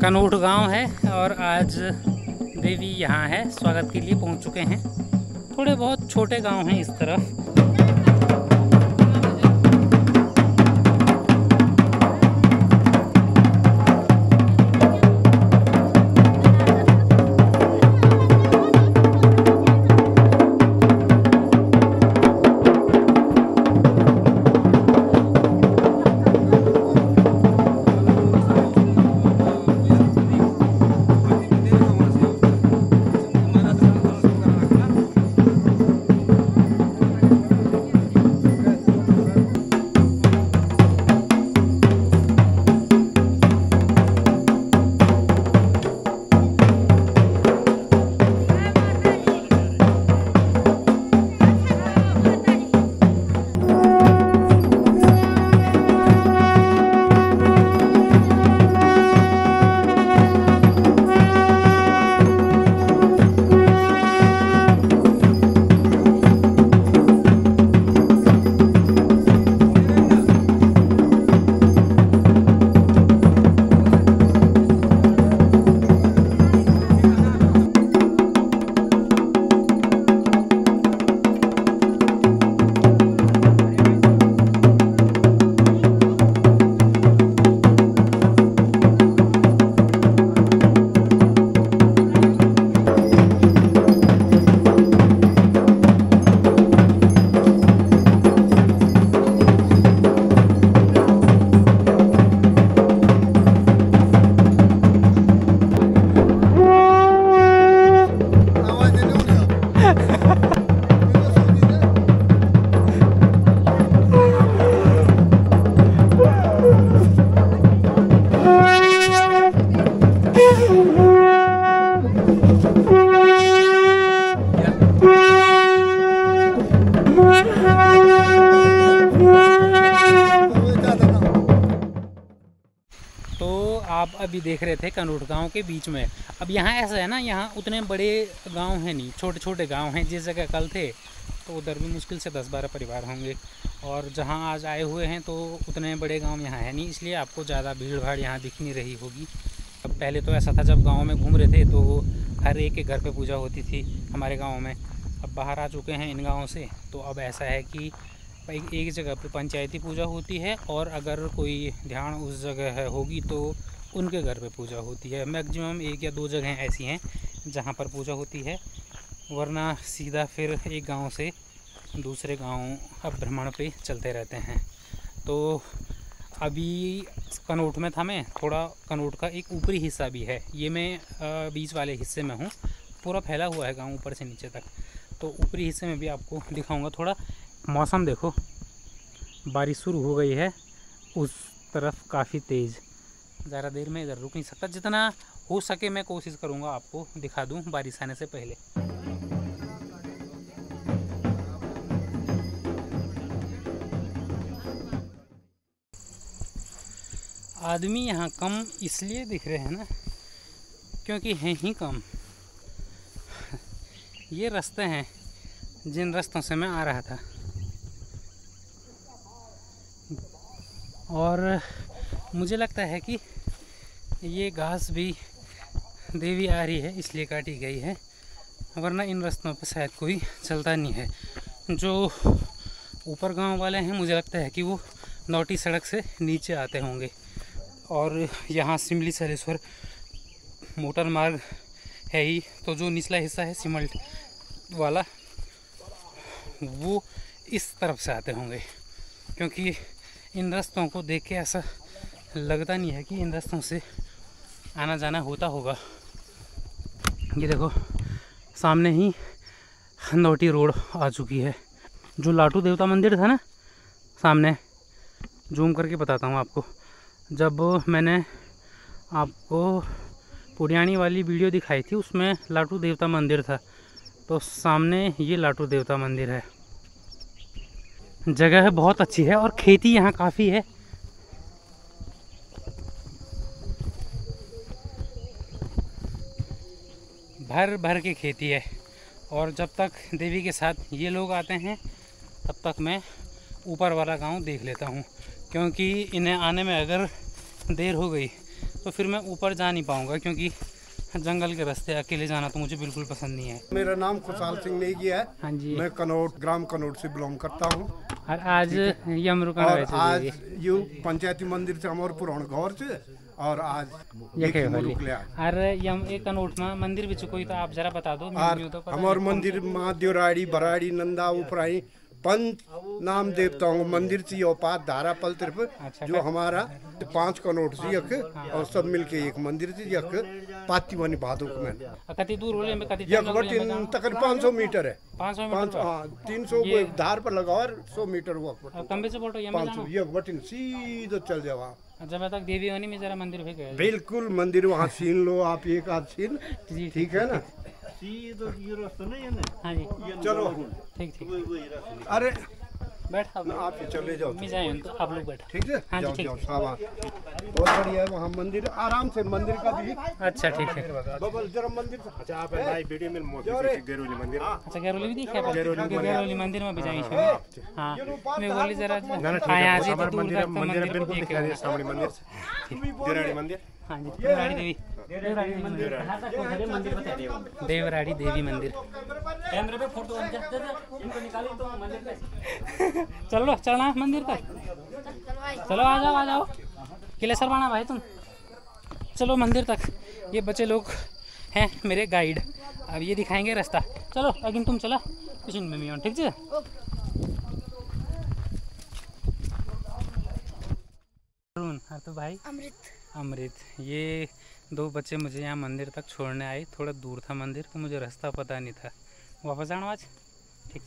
कनोट गांव है और आज देवी यहाँ है, स्वागत के लिए पहुँच चुके हैं। थोड़े बहुत छोटे गांव हैं इस तरफ। आप अभी देख रहे थे कनोट गांव के बीच में। अब यहाँ ऐसा है ना, यहाँ उतने बड़े गांव हैं नहीं, छोटे छोटे गांव हैं। जिस जगह कल थे तो उधर भी मुश्किल से 10-12 परिवार होंगे, और जहाँ आज आए हुए हैं तो उतने बड़े गांव यहाँ है नहीं, इसलिए आपको ज़्यादा भीड़ भाड़ यहाँ दिख नहीं रही होगी। अब पहले तो ऐसा था, जब गाँव में घूम रहे थे तो हर एक के घर पर पूजा होती थी हमारे गाँव में। अब बाहर आ चुके हैं इन गाँव से, तो अब ऐसा है कि एक जगह पर पंचायती पूजा होती है, और अगर कोई ध्यान उस जगह है होगी तो उनके घर पे पूजा होती है। मैक्सिमम 1 या 2 जगह ऐसी हैं जहाँ पर पूजा होती है, वरना सीधा फिर एक गांव से दूसरे गांव अब भ्रमण पे चलते रहते हैं। तो अभी कनोट में था मैं, थोड़ा कनोट का एक ऊपरी हिस्सा भी है, ये मैं बीच वाले हिस्से में हूँ। पूरा फैला हुआ है गाँव ऊपर से नीचे तक, तो ऊपरी हिस्से में भी आपको दिखाऊँगा थोड़ा। मौसम देखो, बारिश शुरू हो गई है उस तरफ काफ़ी तेज़। ज़्यादा देर में इधर रुक नहीं सकता, जितना हो सके मैं कोशिश करूँगा आपको दिखा दूँ बारिश आने से पहले। आदमी यहाँ कम इसलिए दिख रहे हैं ना, क्योंकि हैं ही कम। ये रास्ते हैं जिन रास्तों से मैं आ रहा था, और मुझे लगता है कि ये घास भी देवी आ रही है इसलिए काटी गई है, वरना इन रास्तों पर शायद कोई चलता नहीं है। जो ऊपर गांव वाले हैं मुझे लगता है कि वो नौटी सड़क से नीचे आते होंगे, और यहाँ सिमली सलेश्वर मोटर मार्ग है ही, तो जो निचला हिस्सा है सिमल्ट वाला वो इस तरफ से आते होंगे, क्योंकि इन रास्तों को देख के ऐसा लगता नहीं है कि इन रास्तों से आना जाना होता होगा। ये देखो सामने ही नौटी रोड आ चुकी है। जो लाटू देवता मंदिर था ना सामने, जूम करके बताता हूँ आपको। जब मैंने आपको पुरानी वाली वीडियो दिखाई थी उसमें लाटू देवता मंदिर था, तो सामने ये लाटू देवता मंदिर है। जगह बहुत अच्छी है और खेती यहाँ काफ़ी है। भर भर के खेती है, और जब तक देवी के साथ ये लोग आते हैं तब तक मैं ऊपर वाला गांव देख लेता हूँ, क्योंकि इन्हें आने में अगर देर हो गई तो फिर मैं ऊपर जा नहीं पाऊँगा, क्योंकि जंगल के रास्ते अकेले जाना तो मुझे बिल्कुल पसंद नहीं है। मेरा नाम खुशाल सिंह नेगी है। हाँ जी, मैं कनोट, ग्राम कनोट से बिलोंग करता हूँ। और आज आज यू पंचायती मंदिर से हमारे पुराण घर से और आज ये कनोट में मंदिर भी कोई तो आप जरा बता दो। हमारे मंदिर माँ देवराड़ी, भैरावनाथ, नंदा उपराई पंच नाम देवताओं मंदिर से यो पात धारा पल तरफ। अच्छा, जो हमारा 5 कनोट से यक और सब मिलके एक मंदिर से यक पाती वाली भादों में कति दूर होले में कति तकरीबन 500 मीटर है। 500 मीटर 300 धार पर लगा और 100 मीटर वो कंबे से बोटो यम 500 यक बटिन सीधो चल जावा। जब तक देवी होनी में जरा मंदिर पे गए बिल्कुल मंदिर वहां छीन लो आप एक आध छीन, ठीक है ना? सीधो ये रास्ता नहीं है ना? हाँ जी चलो ठीक ठीक। अरे बैठ आप चले जाओ, मैं जाए तो आप लोग बैठो, ठीक है? हाँ जी ठीक, शाबाश, बहुत बढ़िया है। वहाँ मंदिर आराम से मंदिर का भी अच्छा ठीक है। बबल जरा मंदिर अच्छा आप भाई वीडियो में मोती गिरोली मंदिर अच्छा गिरोली भी दिखा है, गिरोली मंदिर में भी जाए इसमें। हां मैं बोली जरा आया जी तो मंदिर बिल्कुल दिखा है सामने मंदिर देवराड़ी मंदिर। हां जी देवराड़ी देवी, देवराड़ी मंदिर बता देव देवराड़ी देवी मंदिर। कैमरे पे फोटो बन जाते थे इनको निकाली तो मंदिर पे चलो चलना मंदिर तक। चलो आ जाओ आ जाओ, किले सरवाना भाई तुम चलो मंदिर तक। ये बच्चे लोग हैं मेरे गाइड, अब ये दिखाएंगे रास्ता। चलो अगिन तुम चला किचन में मियो, ठीक है? हाँ तो भाई अमृत ये 2 बच्चे मुझे यहाँ मंदिर तक छोड़ने आए। थोड़ा दूर था मंदिर तो मुझे रास्ता पता नहीं था। वापस आना आज ठीक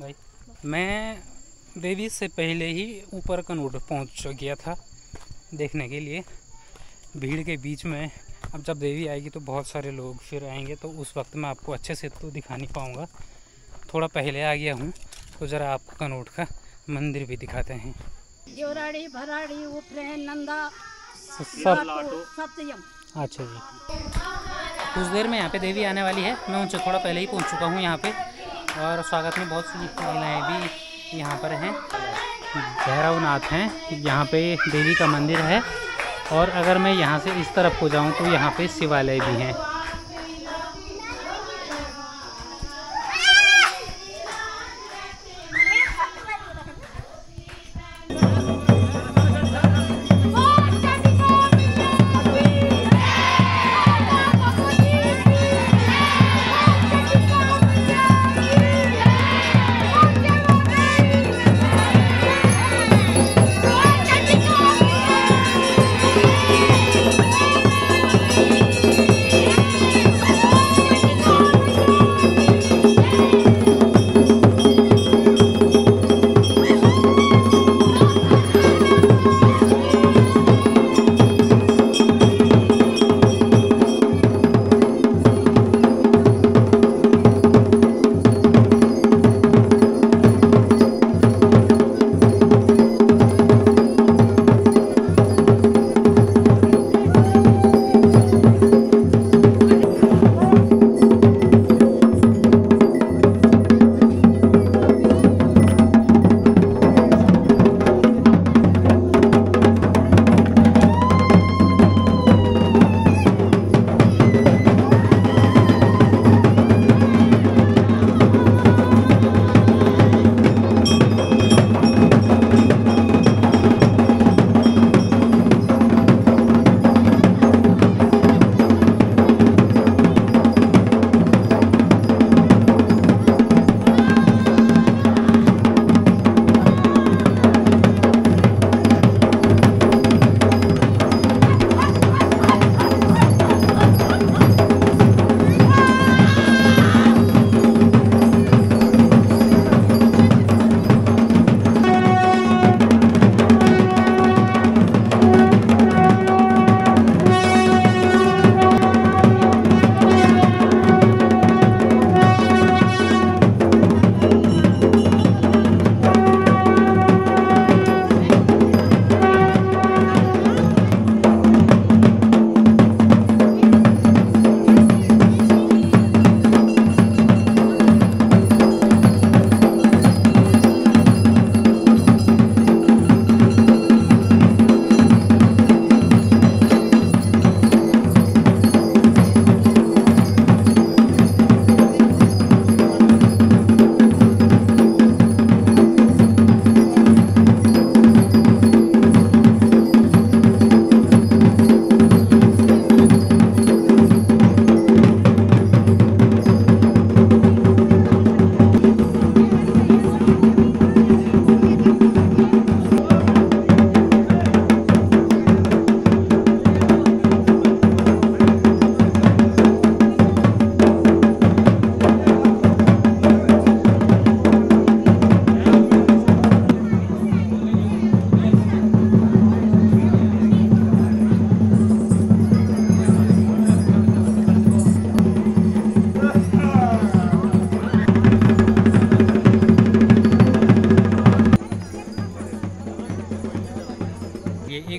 भाई। मैं देवी से पहले ही ऊपर कनोट पहुँच गया था देखने के लिए भीड़ के बीच में। अब जब देवी आएगी तो बहुत सारे लोग फिर आएंगे तो उस वक्त मैं आपको अच्छे से तो दिखा नहीं पाऊँगा। थोड़ा पहले आ गया हूँ तो ज़रा आपको कनोट का मंदिर भी दिखाते हैं। देवराड़ी, भराड़ी, उपराई, नंदा सब। अच्छा जी कुछ देर में यहाँ पे देवी आने वाली है। मैं उनसे थोड़ा पहले ही पहुँच चुका हूँ यहाँ पे और स्वागत में बहुत सी महिलाएँ भी यहाँ पर हैं। भैरावनाथ हैं, यहाँ पे देवी का मंदिर है। और अगर मैं यहाँ से इस तरफ को जाऊँ तो यहाँ पे शिवालय भी हैं।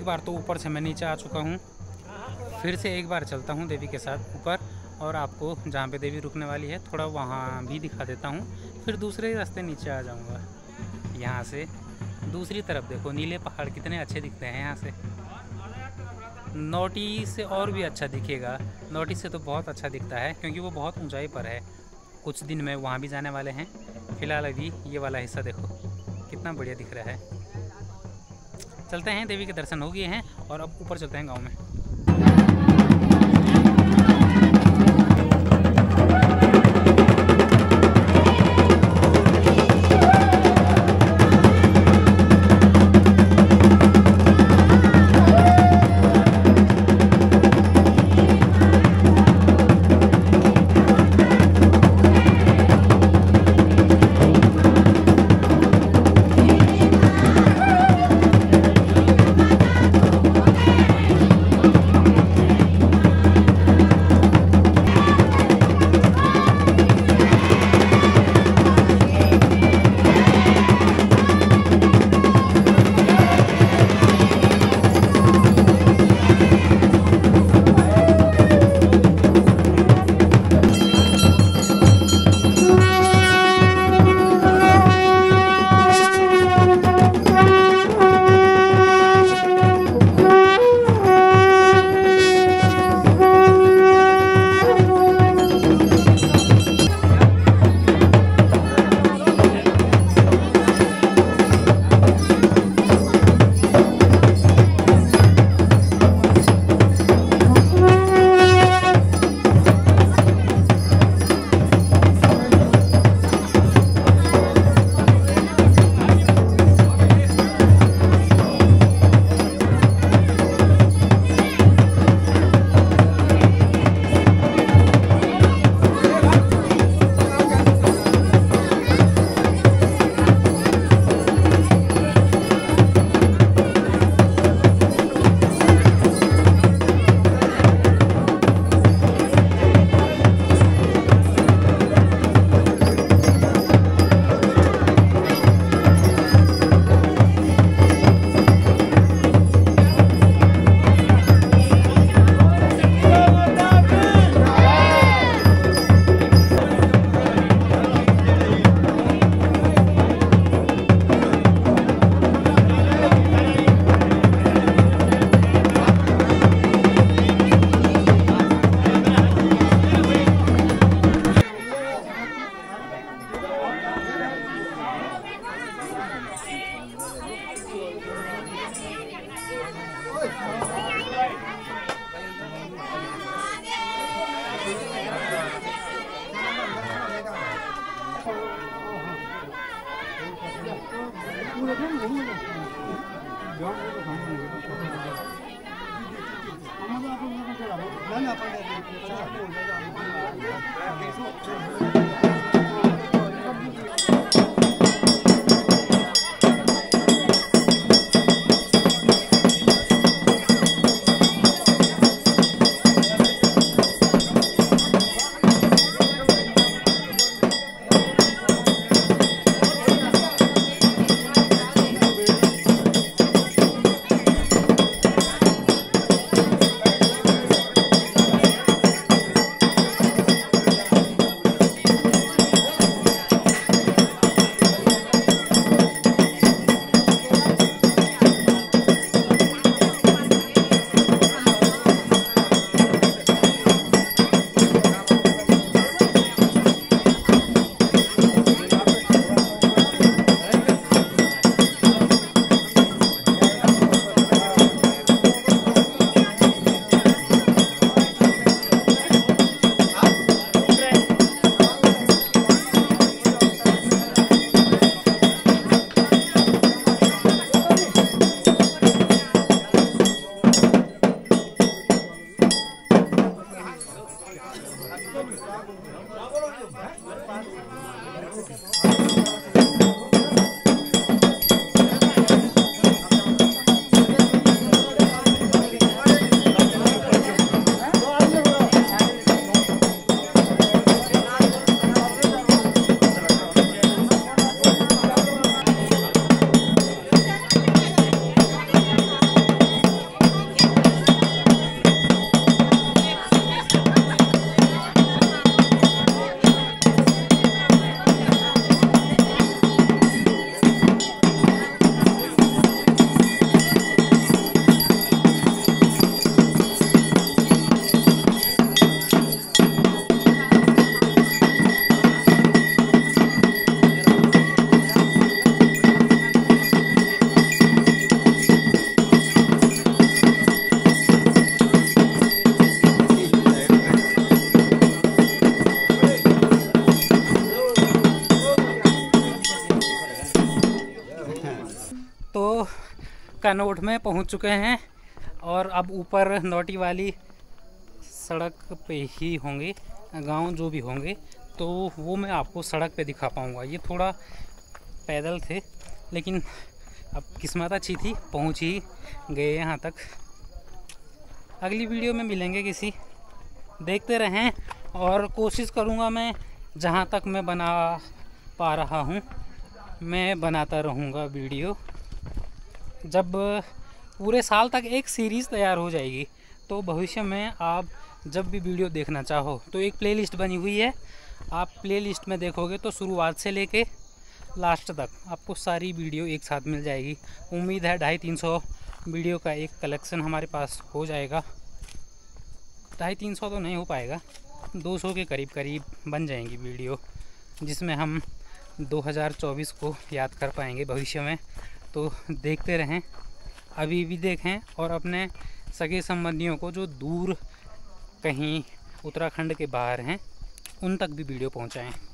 बार तो ऊपर से मैं नीचे आ चुका हूँ, फिर से एक बार चलता हूँ देवी के साथ ऊपर और आपको जहाँ पे देवी रुकने वाली है थोड़ा वहाँ भी दिखा देता हूँ, फिर दूसरे रास्ते नीचे आ जाऊँगा। यहाँ से दूसरी तरफ देखो नीले पहाड़ कितने अच्छे दिखते हैं यहाँ से। नौटी से और भी अच्छा दिखेगा, नौटी से तो बहुत अच्छा दिखता है क्योंकि वो बहुत ऊंचाई पर है। कुछ दिन में वहाँ भी जाने वाले हैं। फ़िलहाल अभी ये वाला हिस्सा देखो कितना बढ़िया दिख रहा है। चलते हैं, देवी के दर्शन हो गए हैं और अब ऊपर चलते हैं गाँव में। कनोट में पहुंच चुके हैं और अब ऊपर नौटी वाली सड़क पे ही होंगे गांव जो भी होंगे, तो वो मैं आपको सड़क पे दिखा पाऊंगा। ये थोड़ा पैदल थे लेकिन अब किस्मत अच्छी थी, पहुंच ही गए यहाँ तक। अगली वीडियो में मिलेंगे किसी, देखते रहें और कोशिश करूँगा मैं जहाँ तक मैं बना पा रहा हूँ मैं बनाता रहूँगा वीडियो। जब पूरे साल तक एक सीरीज़ तैयार हो जाएगी तो भविष्य में आप जब भी वीडियो देखना चाहो तो एक प्लेलिस्ट बनी हुई है, आप प्लेलिस्ट में देखोगे तो शुरुआत से लेके लास्ट तक आपको सारी वीडियो एक साथ मिल जाएगी। उम्मीद है 250-300 वीडियो का एक कलेक्शन हमारे पास हो जाएगा। 250-300 तो नहीं हो पाएगा, 200 के करीब करीब बन जाएंगी वीडियो, जिसमें हम 2024 को याद कर पाएंगे भविष्य में। तो देखते रहें, अभी भी देखें और अपने सगे संबंधियों को जो दूर कहीं उत्तराखंड के बाहर हैं उन तक भी वीडियो पहुंचाएं।